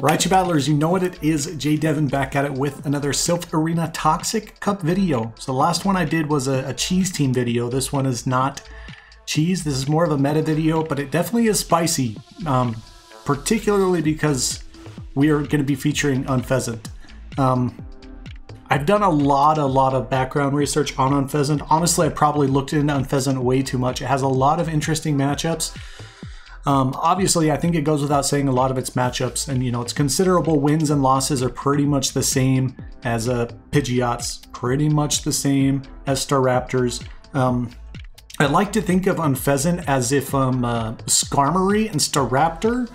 Raichu Battlers, you know what it is, JayDevin back at it with another Silph Arena Toxic Cup video. So the last one I did was a cheese team video. This one is not cheese. This is more of a meta video, but it definitely is spicy, particularly because we are going to be featuring Unfezant. I've done a lot of background research on Unfezant. Honestly, I probably looked into Unfezant way too much. It has a lot of interesting matchups. Obviously, I think it goes without saying a lot of its matchups and, you know, its considerable wins and losses are pretty much the same as Pidgeot's, pretty much the same as Staraptor's. I like to think of Unfezant as if Skarmory and Staraptor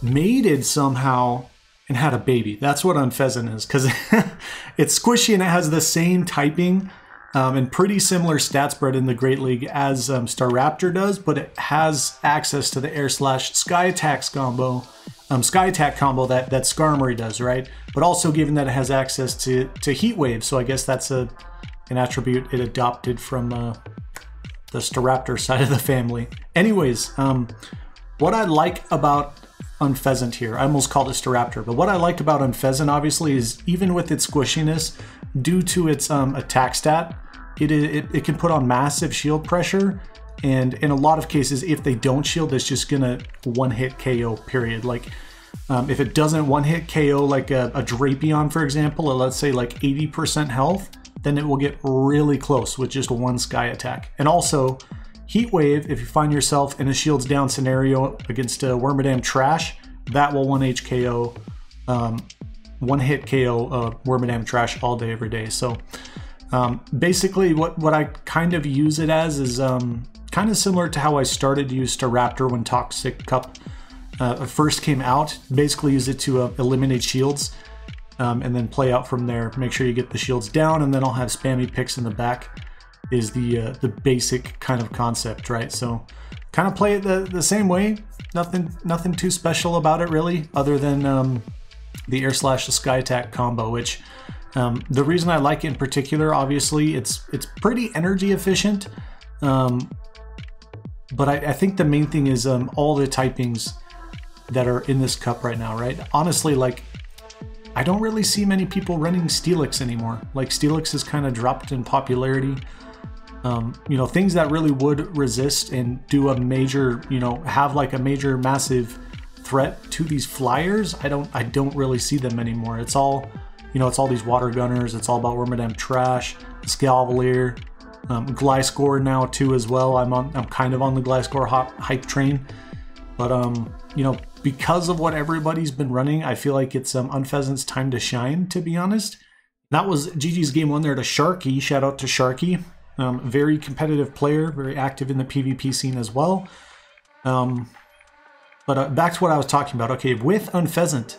mated somehow and had a baby. That's what Unfezant is, because it's squishy and it has the same typing and pretty similar stat spread in the Great League as Staraptor does, but it has access to the air slash sky attacks combo, that Skarmory does, right? But also given that it has access to heat wave, so I guess that's an attribute it adopted from the Staraptor side of the family. Anyways, what I like about Unfezant here. I almost called it Staraptor, but what I liked about Unfezant, obviously, is even with its squishiness, due to its attack stat, it can put on massive shield pressure, and in a lot of cases, if they don't shield, it's just gonna one-hit KO, period. Like, if it doesn't one-hit KO, like a Drapion, for example, at let's say like 80% health, then it will get really close with just one sky attack. And also, Heat Wave, if you find yourself in a shields down scenario against a Wormadam Trash, that will one hit KO Wormadam Trash all day, every day. So basically what I kind of use it as is kind of similar to how I started to use Staraptor when Toxic Cup first came out. Basically use it to eliminate shields and then play out from there. Make sure you get the shields down, and then I'll have spammy picks in the back. Is the basic kind of concept, right? So kind of play it the same way. Nothing too special about it really, other than the air slash the sky attack combo, which the reason I like it in particular, obviously it's pretty energy efficient, but I think the main thing is all the typings that are in this cup right now, right? Honestly, like, I don't really see many people running Steelix anymore. Like, Steelix has kind of dropped in popularity. You know, things that really would resist and do a major, you know, have like a major massive threat to these flyers, I don't really see them anymore. It's all, you know, it's all these water gunners, it's all about Wormadam Trash, Escavalier, Gliscor now too as well. I'm kind of on the Gliscor hype train, but you know, because of what everybody's been running, I feel like it's Unfezant's time to shine, to be honest. That was GG's game one there to Sharky. Shout out to Sharky. Very competitive player, very active in the PvP scene as well. But back to what I was talking about. Okay, with Unfezant,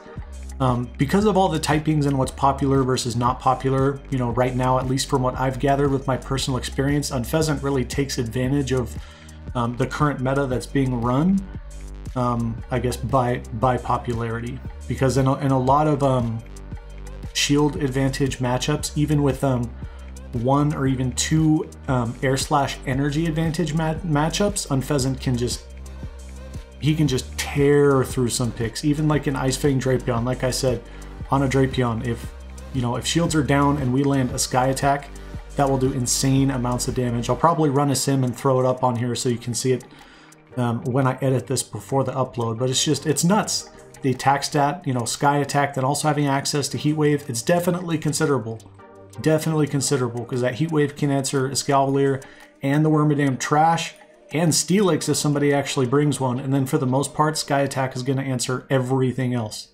because of all the typings and what's popular versus not popular, you know, right now, at least from what I've gathered with my personal experience, Unfezant really takes advantage of the current meta that's being run, I guess by popularity. Because in a lot of shield advantage matchups, even with one or even two air slash energy advantage matchups, Unfezant can just, he can just tear through some picks. Even like an Ice Fang Drapion, like I said, on a Drapion, if, you know, if shields are down and we land a sky attack, that will do insane amounts of damage. I'll probably run a sim and throw it up on here so you can see it when I edit this before the upload, but it's just, it's nuts. The attack stat, you know, sky attack, then also having access to heat wave, it's definitely considerable. Definitely considerable, because that heat wave can answer Escavalier and the Wormadam Trash and Steelix if somebody actually brings one, and then for the most part, sky attack is going to answer everything else.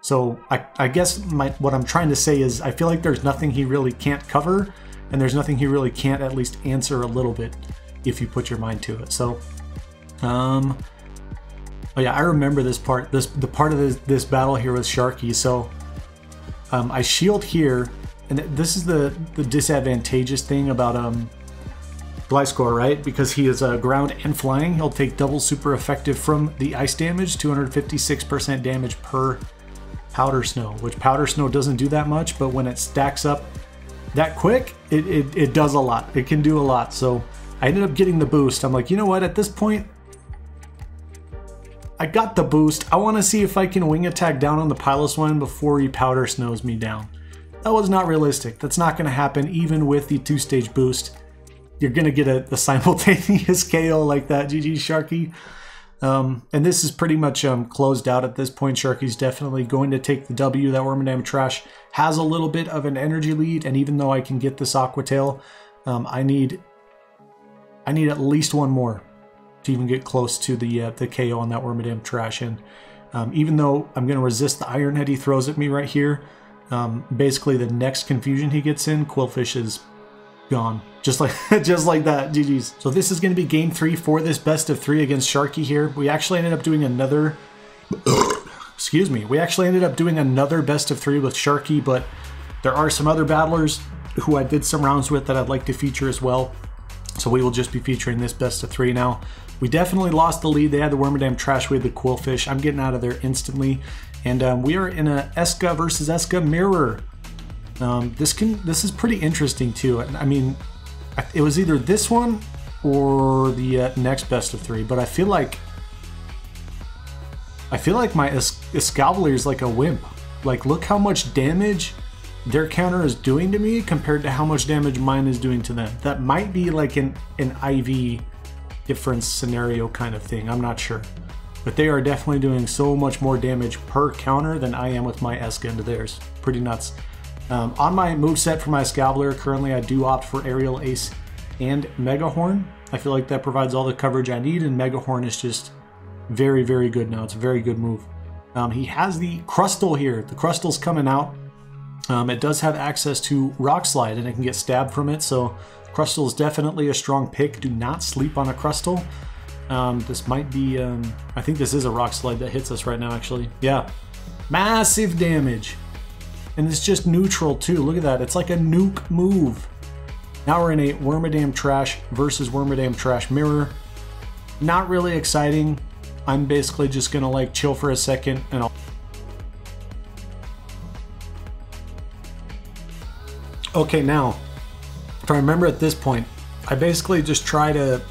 So I guess what I'm trying to say is I feel like there's nothing he really can't cover, and there's nothing he really can't at least answer a little bit if you put your mind to it. So oh yeah, I remember this part, the part of this battle here with Sharky. So I shield here, and this is the disadvantageous thing about Gliscor, right? Because he is ground and flying, he'll take double super effective from the ice damage, 256% damage per powder snow, which powder snow doesn't do that much, but when it stacks up that quick, it does a lot. It can do a lot. So I ended up getting the boost. I'm like, you know what, at this point, I got the boost. I want to see if I can wing attack down on the Piloswine before he powder snows me down. That was not realistic. That's not going to happen even with the two-stage boost. You're going to get a simultaneous KO like that. GG, Sharky. And this is pretty much closed out at this point. Sharky's definitely going to take the W. That Wormadam Trash has a little bit of an energy lead, and even though I can get this Aqua Tail, I need at least one more to even get close to the KO on that Wormadam Trash. And even though I'm going to resist the Iron Head he throws at me right here, basically the next confusion he gets in, Quillfish is gone. Just like that. GG's. So this is going to be game 3 for this best of 3 against Sharky here. We actually ended up doing another excuse me. We actually ended up doing another best of 3 with Sharky, but there are some other battlers who I did some rounds with that I'd like to feature as well. So we will just be featuring this best of 3 now. We definitely lost the lead. They had the Wormadam Trash, we had the Quillfish. I'm getting out of there instantly. And we are in a Esca versus Esca mirror. This is pretty interesting too. I mean, it was either this one or the next best of 3, but I feel like my Escavalier is like a wimp. Like, look how much damage their counter is doing to me compared to how much damage mine is doing to them. That might be like an IV difference scenario kind of thing. I'm not sure. But they are definitely doing so much more damage per counter than I am with my Esca into theirs. Pretty nuts. On my moveset for my Escavalier, currently I do opt for Aerial Ace and Megahorn. I feel like that provides all the coverage I need, and Megahorn is just very, very good now. It's a very good move. He has the Crustle here. The Crustle's coming out. It does have access to Rock Slide, and it can get stabbed from it, so Crustle is definitely a strong pick. Do not sleep on a Crustle. This might be, I think this is a Rock Slide that hits us right now, actually. Yeah, massive damage. And it's just neutral too. Look at that. It's like a nuke move. Now we're in a Wormadam Trash versus Wormadam Trash mirror. Not really exciting. I'm basically just gonna like chill for a second and I'll... Okay, now, if I remember at this point, I basically just try to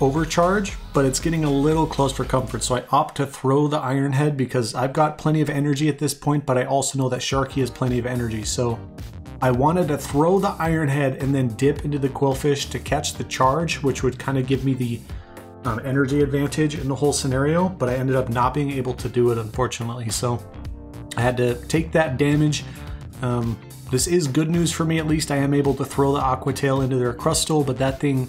overcharge, but it's getting a little close for comfort, so I opt to throw the Iron Head because I've got plenty of energy at this point, but I also know that Sharky has plenty of energy, so I wanted to throw the Iron Head and then dip into the Quillfish to catch the charge, which would kind of give me the energy advantage in the whole scenario, but I ended up not being able to do it, unfortunately, so I had to take that damage. This is good news for me, at least I am able to throw the Aqua Tail into their Crustle, but that thing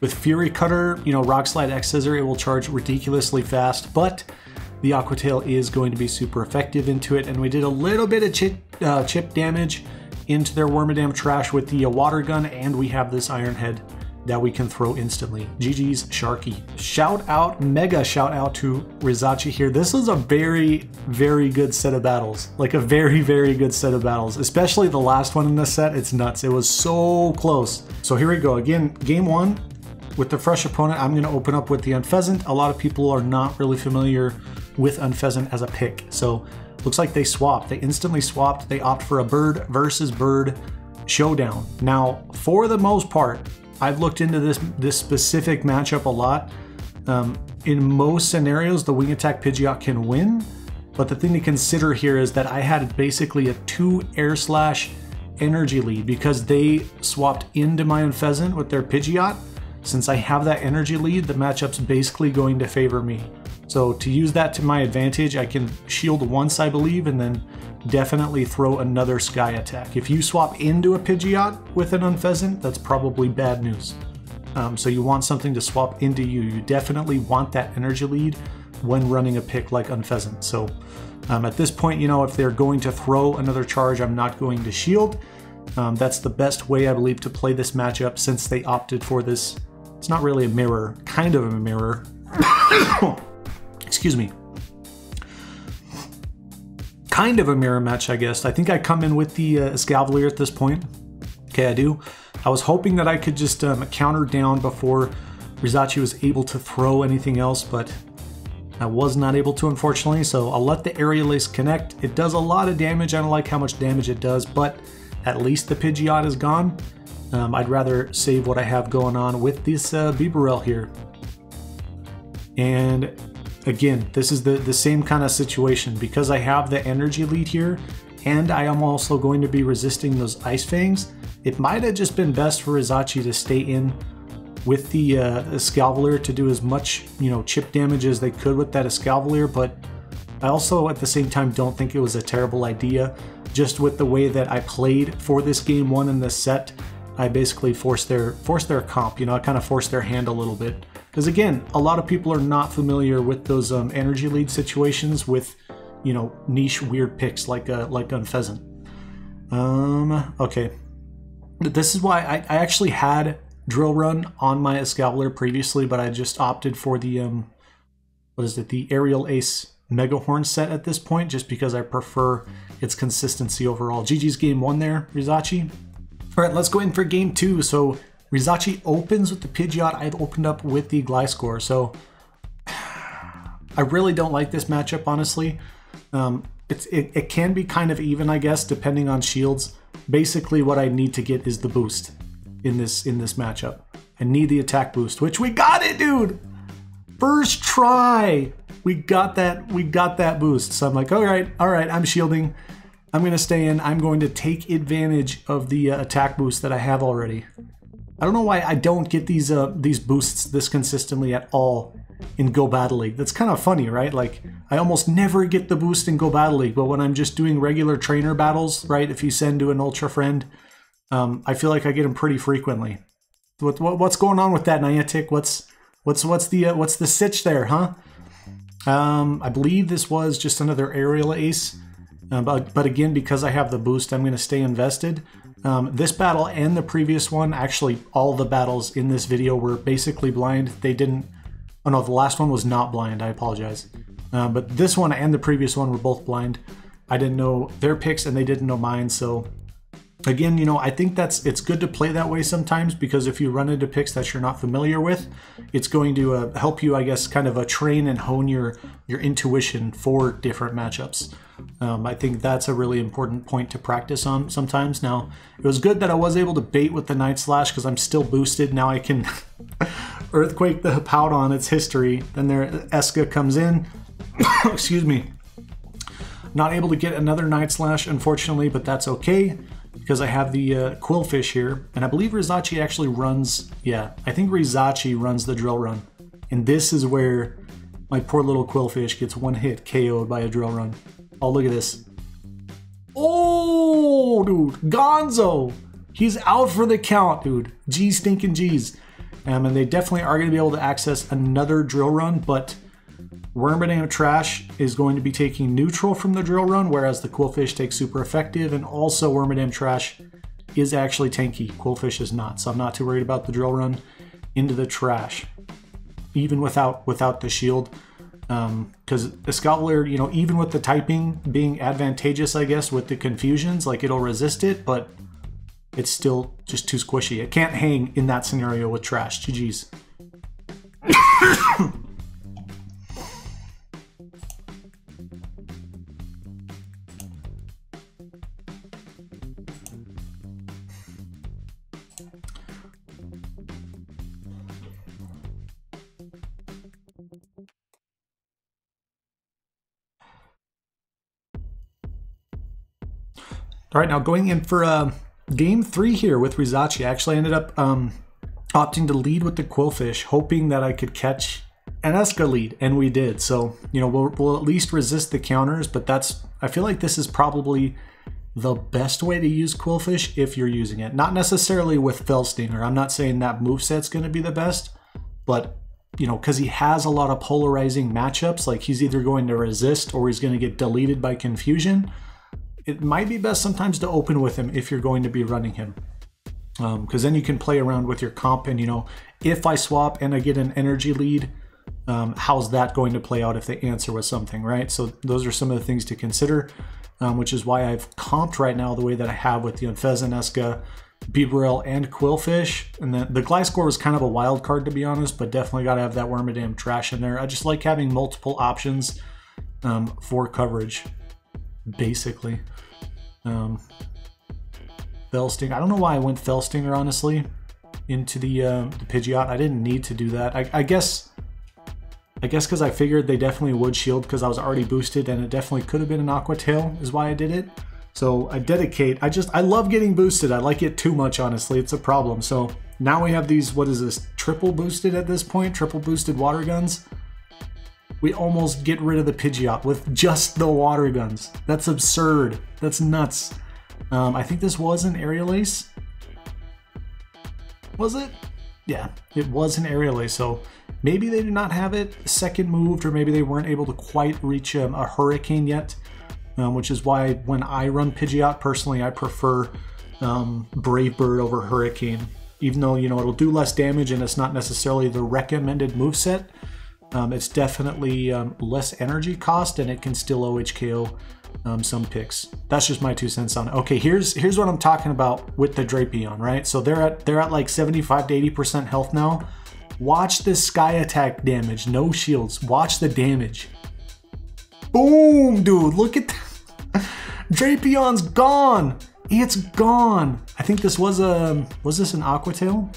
with Fury Cutter, you know, Rock Slide, X Scissor, it will charge ridiculously fast, but the Aqua Tail is going to be super effective into it, and we did a little bit of chip damage into their Wormadam Trash with the Water Gun, and we have this Iron Head that we can throw instantly. GG's Sharky. Shout out, mega shout out to Rizachi here. This was a very, very good set of battles. Like a very, very good set of battles, especially the last one in this set. It's nuts. It was so close. So here we go again, game 1. With the fresh opponent, I'm going to open up with the Unfezant. A lot of people are not really familiar with Unfezant as a pick. So looks like they swapped. They instantly swapped. They opt for a bird versus bird showdown. Now, for the most part, I've looked into this specific matchup a lot. In most scenarios, the wing attack Pidgeot can win. But the thing to consider here is that I had basically a 2 air slash energy lead because they swapped into my Unfezant with their Pidgeot. Since I have that energy lead, the matchup's basically going to favor me. So to use that to my advantage, I can shield once, I believe, and then definitely throw another sky attack. If you swap into a Pidgeot with an Unfezant, that's probably bad news. So you want something to swap into you. You definitely want that energy lead when running a pick like Unfezant. So at this point, you know, if they're going to throw another charge, I'm not going to shield. That's the best way, I believe, to play this matchup since they opted for this. It's not really a mirror, kind of a mirror. Excuse me. Kind of a mirror match, I guess. I think I come in with the Escavalier at this point. Okay, I do. I was hoping that I could just counter down before Rizachi was able to throw anything else, but I was not able to, unfortunately. So I'll let the Aerial Ace connect. It does a lot of damage. I don't like how much damage it does, but at least the Pidgeot is gone. I'd rather save what I have going on with this Bibarel here. And Again, this is the same kind of situation. Because I have the energy lead here, and I am also going to be resisting those Ice Fangs, it might have just been best for Rizachi to stay in with the Escavalier to do as much, you know, chip damage as they could with that Escavalier, but I also at the same time don't think it was a terrible idea. Just with the way that I played for this game one in this set, I basically forced their comp, you know, I kind of forced their hand a little bit. Because again, a lot of people are not familiar with those energy lead situations with, you know, niche weird picks like Unfezant. Okay. This is why I actually had Drill Run on my Escavalier previously, but I just opted for the, what is it, the Aerial Ace Mega Horn set at this point, just because I prefer its consistency overall. GG's game one there, Rizachi. All right, let's go in for game two. So Rizachi opens with the Pidgeot. I've opened up with the Gliscor. So I really don't like this matchup, honestly. It can be kind of even, I guess, depending on shields. Basically, what I need to get is the boost in this matchup. I need the attack boost, which we got it, dude. First try. We got that boost. So I'm like, all right, I'm shielding. I'm going to stay in. I'm going to take advantage of the attack boost that I have already. I don't know why I don't get these boosts this consistently at all in Go Battle League. That's kind of funny, right? Like, I almost never get the boost in Go Battle League, but when I'm just doing regular trainer battles, right, if you send to an Ultra Friend, I feel like I get them pretty frequently. What's going on with that, Niantic? What's the sitch there, huh? I believe this was just another Aerial Ace, but again, because I have the boost, I'm going to stay invested. This battle and the previous one, actually all the battles in this video were basically blind. They didn't, oh no, the last one was not blind, I apologize. But this one and the previous one were both blind. I didn't know their picks and they didn't know mine, so again, you know, I think it's good to play that way sometimes, because if you run into picks that you're not familiar with, it's going to help you, I guess, kind of train and hone your intuition for different matchups. I think that's a really important point to practice on sometimes. Now, it was good that I was able to bait with the Night Slash because I'm still boosted. Now I can Earthquake the Hippowdon, its history. Then their Esca comes in. Excuse me. Not able to get another Night Slash, unfortunately, but that's okay because I have the Quillfish here. And I believe Rizachi actually runs, yeah, I think Rizachi runs the Drill Run. And this is where my poor little Quillfish gets one hit KO'd by a Drill Run. Oh, look at this. Oh, dude. Gonzo. He's out for the count, dude. Geez, stinking G's. And they definitely are going to be able to access another Drill Run, but Wormadam Trash is going to be taking neutral from the Drill Run, whereas the Quillfish takes super effective, and also Wormadam Trash is actually tanky. Quillfish is not, so I'm not too worried about the Drill Run into the Trash, even without the shield. Because Escavalier, you know, even with the typing being advantageous, I guess, with the confusions, like it'll resist it, but it's still just too squishy. It can't hang in that scenario with Trash. GG's. All right, now going in for game three here with Rizachi. Actually, I ended up opting to lead with the Quillfish, hoping that I could catch an Esca lead, and we did. So, you know, we'll at least resist the counters, but that's, I feel like this is probably the best way to use Quillfish if you're using it. Not necessarily with Felstinger. I'm not saying that moveset's going to be the best, but, you know, because he has a lot of polarizing matchups, like he's either going to resist or he's going to get deleted by confusion. It might be best sometimes to open with him if you're going to be running him. Because then you can play around with your comp and, you know, if I swap and I get an energy lead, how's that going to play out if they answer with something, right? So those are some of the things to consider, which is why I've comped right now the way that I have with the Unfezant, Esca, Bibarel, and Quillfish. And then the Gliscor was kind of a wild card, to be honest, but definitely got to have that Wormadam Trash in there. I just like having multiple options for coverage, basically. Felstinger. I don't know why I went Felstinger, honestly, into the Pidgeot. I didn't need to do that. I guess I guess because I figured they definitely would shield because I was already boosted, and it definitely could have been an Aqua Tail is why I did it. So I dedicate, I love getting boosted. I like it too much, honestly. It's a problem. So now we have these, what is this, triple boosted at this point? Triple boosted water guns. We almost get rid of the Pidgeot with just the water guns. That's absurd. That's nuts. I think this was an Aerial Ace. Was it? Yeah, it was an Aerial Ace, so maybe they did not have it second moved, or maybe they weren't able to quite reach a Hurricane yet, which is why when I run Pidgeot, personally, I prefer Brave Bird over Hurricane, even though, you know, it'll do less damage and it's not necessarily the recommended moveset. It's definitely less energy cost, and it can still OHKO some picks. That's just my 2 cents on it. Okay, here's what I'm talking about with the Drapion, right? So they're at like 75 to 80% health now. Watch this sky attack damage, no shields. Watch the damage. Boom, dude, look at that. Drapion's gone. It's gone. I think this was a, was this an Aqua Tail?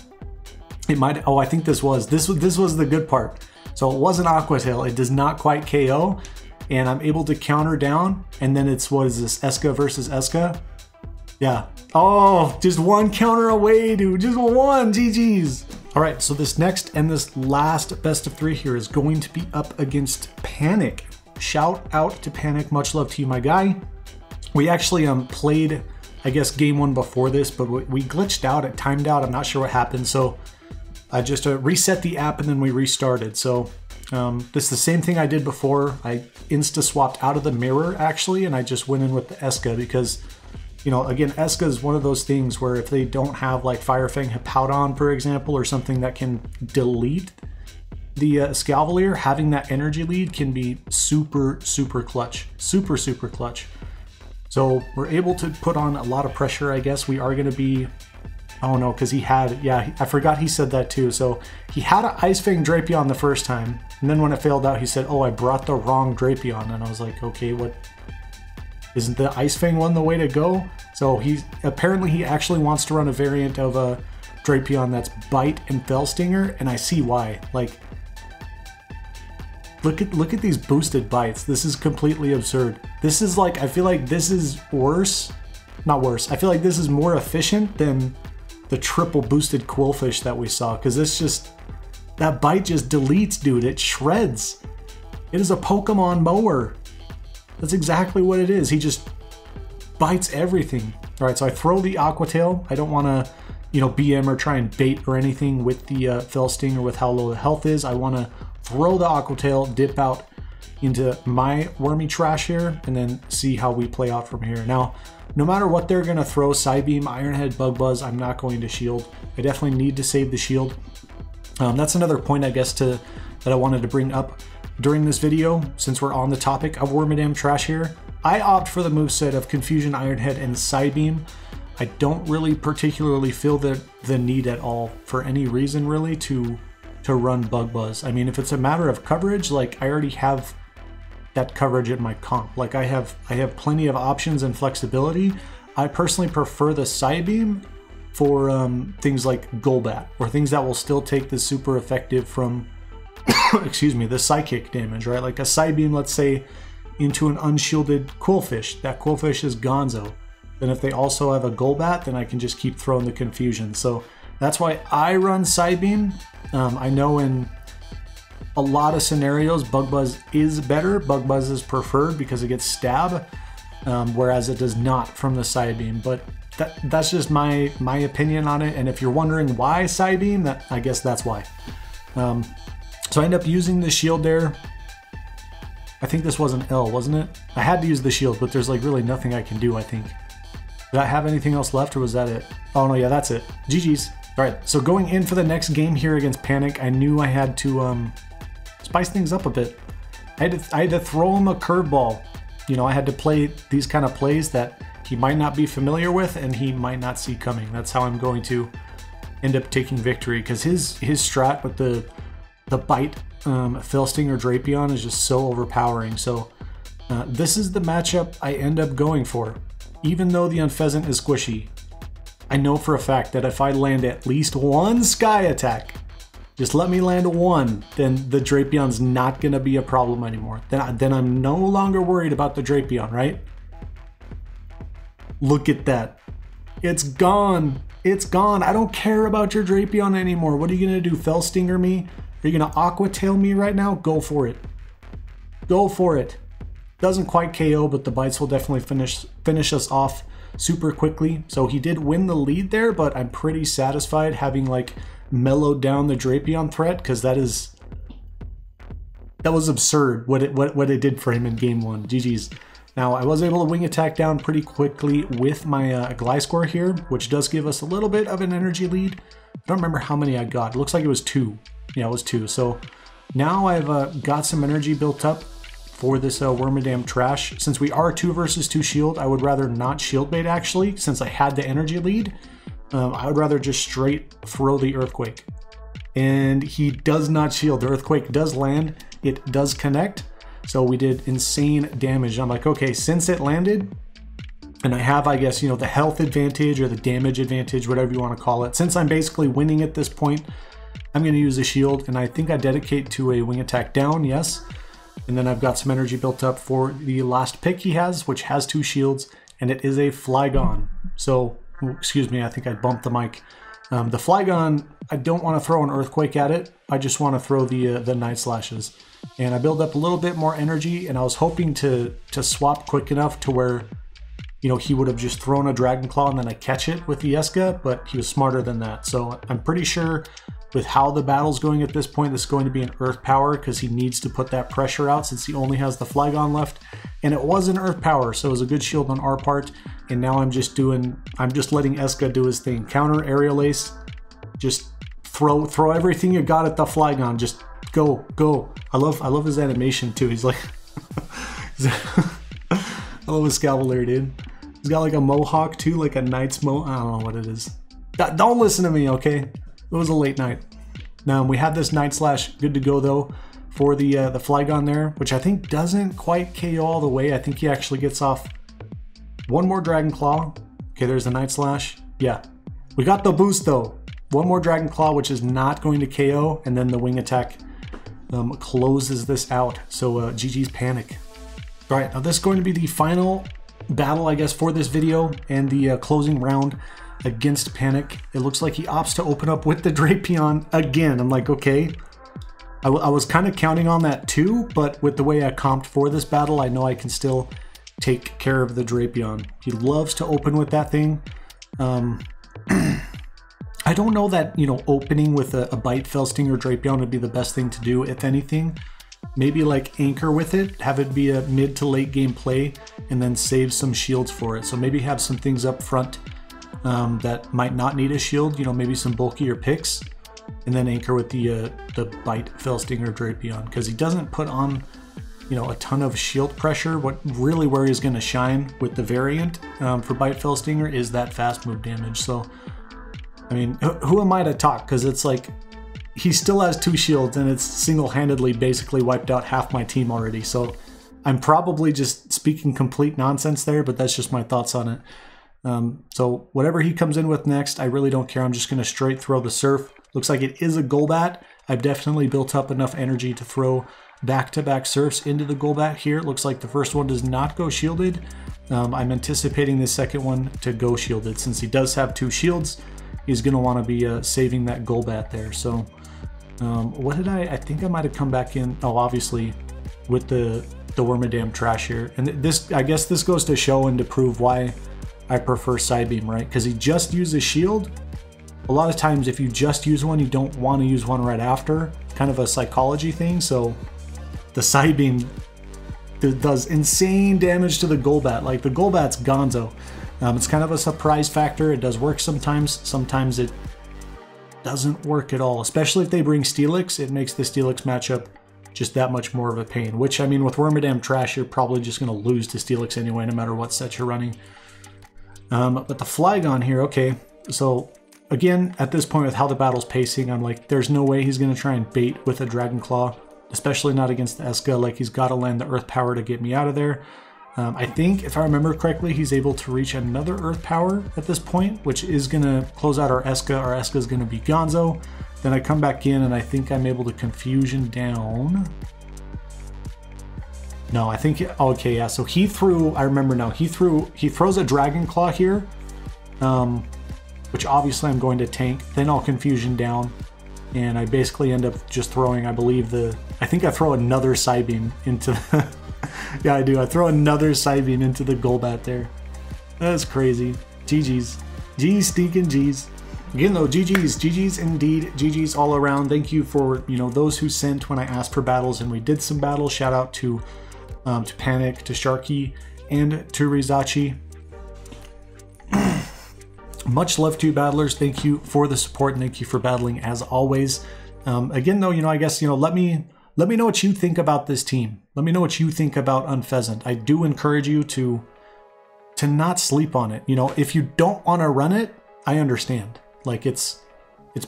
It might, oh, I think this was the good part. So it was an Aqua Tail. It does not quite KO, and I'm able to counter down, and then it's, what is this, Esca versus Esca? Yeah. Oh, just one counter away, dude. Just one, GG's. All right, so this next and this last best of three here is going to be up against Panic. Shout out to Panic. Much love to you, my guy. We actually played, I guess, game one before this, but we glitched out. It timed out. I'm not sure what happened, so I just reset the app and then we restarted. So this is the same thing I did before. I insta-swapped out of the mirror, actually, and I just went in with the Esca because, you know, again, Esca is one of those things where if they don't have like Fire Fang Hippowdon, for example, or something that can delete the Escavalier, having that energy lead can be super, super clutch. Super, super clutch. So we're able to put on a lot of pressure, I guess. We are going to be... Oh no, because he had, yeah, I forgot he said that too. So he had an Ice Fang Drapion the first time, and then when it failed out, he said, oh, I brought the wrong Drapion. And I was like, okay, what, isn't the Ice Fang one the way to go? So he actually wants to run a variant of a Drapion that's Bite and Felstinger, and I see why. Like, look at these boosted bites. This is completely absurd. This is like, I feel like this is worse, not worse, I feel like this is more efficient than the triple boosted Quillfish that we saw, because this just, that bite just deletes, dude. It shreds. It is a Pokemon mower. That's exactly what it is. He just bites everything. All right, so I throw the Aqua Tail. I don't want to, you know, BM or try and bait or anything with the Felsting or with how low the health is. I want to throw the Aqua Tail, dip out into my wormy trash here, and then see how we play out from here. Now, no matter what they're going to throw, Psybeam, Iron Head, Bug Buzz, I'm not going to shield. I definitely need to save the shield. That's another point, I guess, that I wanted to bring up during this video, since we're on the topic of Wormadam trash here. I opt for the moveset of Confusion, Iron Head, and Psybeam. I don't really particularly feel the need at all, for any reason really, to run Bug Buzz. I mean, if it's a matter of coverage, like I already have that coverage in my comp. Like I have plenty of options and flexibility. I personally prefer the Psybeam for things like Golbat, or things that will still take the super effective from, excuse me, the psychic damage, right? Like a Psybeam, let's say, into an unshielded Quillfish. That Quillfish is gonzo. Then if they also have a Golbat, then I can just keep throwing the Confusion. So that's why I run Psybeam. I know in a lot of scenarios, Bug Buzz is better. Bug Buzz is preferred because it gets stab, whereas it does not from the Psybeam. But that's just my opinion on it. And if you're wondering why Psybeam, that, I guess that's why. So I end up using the shield there. I think this was an L, wasn't it? I had to use the shield, but there's like really nothing I can do, I think. Did I have anything else left, or was that it? Oh no, yeah, that's it. GG's. All right, so going in for the next game here against Panic, I knew I had to... spice things up a bit. I had to throw him a curveball. You know, I had to play these kind of plays that he might not be familiar with and he might not see coming. That's how I'm going to end up taking victory, because his strat with the bite Felstinger Drapion is just so overpowering. So this is the matchup I end up going for. Even though the Unfezant is squishy, I know for a fact that if I land at least one sky attack, Just let me land one, then the Drapion's not gonna be a problem anymore. Then I'm no longer worried about the Drapion, right? Look at that. It's gone. It's gone. I don't care about your Drapion anymore. What are you gonna do, Felstinger me? Are you gonna Aqua Tail me right now? Go for it. Go for it. Doesn't quite KO, but the bites will definitely finish us off super quickly. So he did win the lead there, but I'm pretty satisfied having like mellowed down the Drapion threat, because that was absurd what it did for him in game one. GG's. Now I was able to wing attack down pretty quickly with my Gliscor here, which does give us a little bit of an energy lead. I don't remember how many I got. It looks like it was two. Yeah, it was two. So now I've got some energy built up for this Wormadam trash. Since we are 2 versus 2 shield, I would rather not shield bait actually, since I had the energy lead. I would rather just straight throw the earthquake. And he does not shield. The earthquake does land. It does connect. So we did insane damage. I'm like, okay, since it landed, and I have, I guess, you know, the health advantage or the damage advantage, whatever you want to call it. Since I'm basically winning at this point, I'm going to use a shield, and I think I dedicate to a wing attack down, yes. And then I've got some energy built up for the last pick he has, which has 2 shields, and it is a Flygon. So, excuse me, I think I bumped the mic. The Flygon, I don't want to throw an Earthquake at it. I just want to throw the Night Slashes. And I build up a little bit more energy, and I was hoping to swap quick enough to where, you know, he would have just thrown a Dragon Claw and then I catch it with the Esca, but he was smarter than that. So I'm pretty sure with how the battle's going at this point, this is going to be an Earth Power, because he needs to put that pressure out since he only has the Flygon left. And it was an Earth Power, so it was a good shield on our part. And now I'm just letting Esca do his thing. Counter, Aerial Ace, just throw everything you got at the Flygon. Just go, go. I love his animation too. He's like, I love his Escavalier, dude. He's got like a mohawk too, like a knight's I don't know what it is. Don't listen to me, okay? It was a late night. Now we have this Night Slash good to go though for the Flygon there, which I think doesn't quite KO all the way. I think he actually gets off one more Dragon Claw. Okay, there's the Night Slash. Yeah, we got the boost though. One more Dragon Claw, which is not going to KO, and then the wing attack closes this out. So GG's Panic. All right, now this is going to be the final battle, I guess, for this video and the closing round against Panic. It looks like he opts to open up with the Drapion again. I'm like, okay, I was kind of counting on that too, but with the way I comped for this battle, I know I can still take care of the Drapion. He loves to open with that thing. I don't know that, you know, opening with a Bite, Felstinger, Drapion would be the best thing to do. If anything, maybe like anchor with it, have it be a mid to late game play, and then save some shields for it. So maybe have some things up front that might not need a shield, you know, maybe some bulkier picks, and then anchor with the Bite, Felstinger, Drapion, because he doesn't put on, you know, a ton of shield pressure. What really where he's going to shine with the variant for Bite, Felstinger is that fast move damage. So, I mean, who am I to talk? Because it's like he still has 2 shields, and it's single-handedly basically wiped out half my team already. So I'm probably just speaking complete nonsense there, but that's just my thoughts on it. So whatever he comes in with next, I really don't care. I'm just going to straight throw the Surf. Looks like it is a Golbat. I've definitely built up enough energy to throw back-to-back Surfs into the Golbat here. It looks like the first one does not go shielded. I'm anticipating the second one to go shielded. Since he does have 2 shields, he's going to want to be saving that Golbat there. So what did I think I might have come back in. Oh, obviously with the Wormadam trash here. And this, I guess this goes to show and to prove why I prefer Side Beam, right? Because he just uses shield. A lot of times if you just use one, you don't want to use one right after. It's kind of a psychology thing. So the Side Beam does insane damage to the Golbat. Like the Golbat's gonzo. It's kind of a surprise factor. It does work sometimes. Sometimes it doesn't work at all. Especially if they bring Steelix, it makes the Steelix matchup just that much more of a pain. Which, I mean, with Wormadam trash, you're probably just going to lose to Steelix anyway, no matter what set you're running. But the Flygon here, okay, so again, at this point with how the battle's pacing, I'm like, there's no way he's going to try and bait with a Dragon Claw, especially not against the Esca. Like, he's got to land the Earth Power to get me out of there. I think, if I remember correctly, he's able to reach another Earth Power at this point, which is going to close out our Esca. Our Esca's going to be gonzo. Then I come back in and I think I'm able to confusion down. No, I think, okay, yeah, so he threw, I remember now, he throws a Dragon Claw here, which obviously I'm going to tank, then I'll confusion down, and I basically end up just throwing, I believe the, I think I throw another Psybeam into the, yeah I do, I throw another Psybeam into the Golbat there. That's crazy. GG's. G's stinking G's. Again though, GG's, GG's indeed, GG's all around. Thank you for, you know, those who sent when I asked for battles and we did some battles. Shout out to Panic, to Sharky, and to Rizachi. Much love to you battlers. Thank you for the support and thank you for battling as always. Again though, you know, I guess, you know, let me know what you think about this team. Let me know what you think about Unfezant. I do encourage you to not sleep on it. You know, if you don't want to run it, I understand. Like it's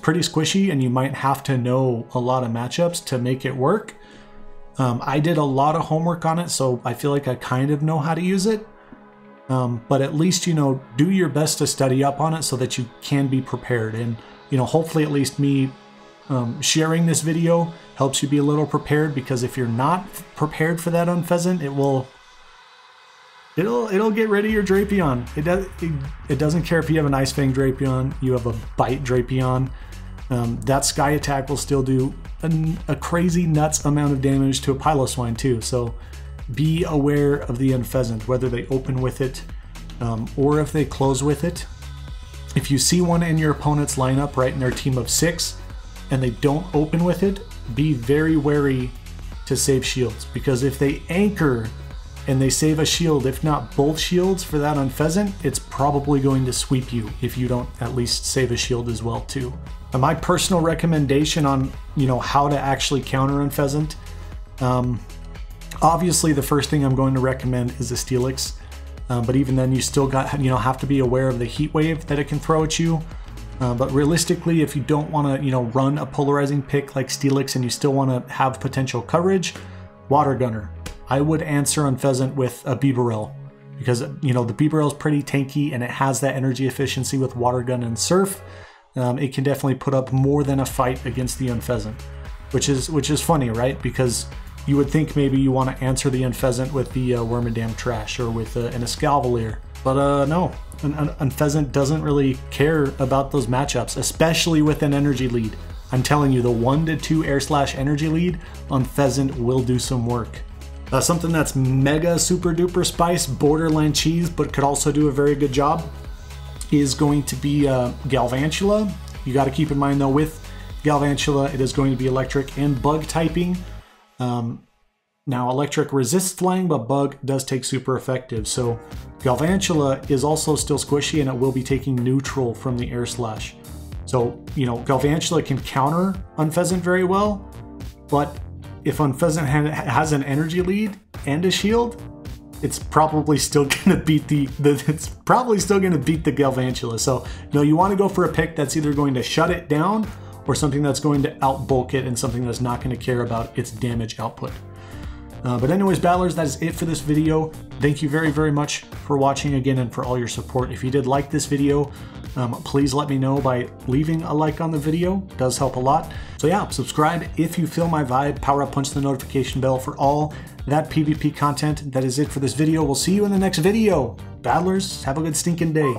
pretty squishy and you might have to know a lot of matchups to make it work. I did a lot of homework on it, so I feel like I kind of know how to use it. But at least, you know, do your best to study up on it so that you can be prepared. And, you know, hopefully at least me sharing this video helps you be a little prepared, because if you're not prepared for that Unfezant, it'll get rid of your Drapion. It doesn't care if you have an Ice Fang Drapion, you have a Bite Drapion. That Sky Attack will still do a crazy nuts amount of damage to a Piloswine too, so be aware of the Unfezant, whether they open with it or if they close with it. If you see one in your opponent's lineup, right, in their team of 6, and they don't open with it, be very wary to save shields, because if they anchor and they save a shield, if not both shields for that Unfezant, it's probably going to sweep you if you don't at least save a shield as well too. And my personal recommendation on, you know, how to actually counter Unfezant, obviously the first thing I'm going to recommend is a Steelix, but even then you still got, you know, have to be aware of the heat wave that it can throw at you. But realistically, if you don't want to, you know, run a polarizing pick like Steelix and you still want to have potential coverage, Water Gunner. I would answer Unfezant with a Bibarel, because, you know, the Bibarel is pretty tanky and it has that energy efficiency with Water Gun and Surf. It can definitely put up more than a fight against the Unfezant, which is funny, right? Because you would think maybe you want to answer the Unfezant with the Wormadam Trash or with an Escavalier, but no, an Unfezant doesn't really care about those matchups, especially with an energy lead. I'm telling you, the 1 to 2 air slash energy lead, Unfezant will do some work. Something that's mega super duper spice, borderline cheese, but could also do a very good job is going to be Galvantula. You got to keep in mind though, with Galvantula, it is going to be electric and bug typing. Now electric resists flying, but bug does take super effective. So Galvantula is also still squishy and it will be taking neutral from the air slash. So, you know, Galvantula can counter Unfezant very well, but if Unfezant has an energy lead and a shield, it's probably still gonna beat the Galvantula. So, no, you want to go for a pick that's either going to shut it down or something that's going to outbulk it and something that's not going to care about its damage output. But anyways, battlers, that is it for this video. Thank you very, very much for watching again and for all your support. If you did like this video, please let me know by leaving a like on the video. It does help a lot. So yeah, subscribe if you feel my vibe. Power up, punch the notification bell for all that PvP content. That is it for this video. We'll see you in the next video. Battlers, have a good stinking day.